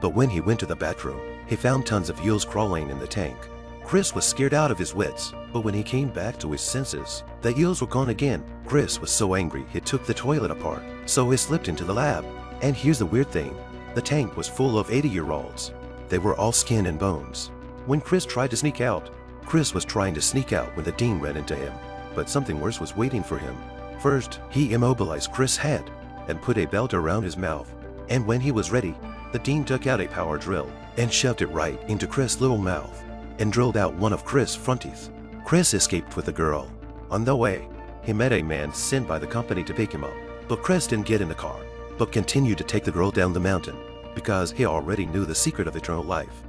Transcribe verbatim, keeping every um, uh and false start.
But when he went to the bedroom, he found tons of eels crawling in the tank. Chris was scared out of his wits, but when he came back to his senses, the eels were gone again. Chris was so angry he took the toilet apart, so he slipped into the lab. And here's the weird thing, the tank was full of eighty-year-olds. They were all skin and bones. When Chris tried to sneak out, Chris was trying to sneak out when the dean ran into him, but something worse was waiting for him. First, he immobilized Chris' head and put a belt around his mouth. And when he was ready, the dean took out a power drill and shoved it right into Chris' little mouth and drilled out one of Chris' front teeth. Chris escaped with a girl. On the way, he met a man sent by the company to pick him up, but Chris didn't get in the car, but continued to take the girl down the mountain because he already knew the secret of eternal life.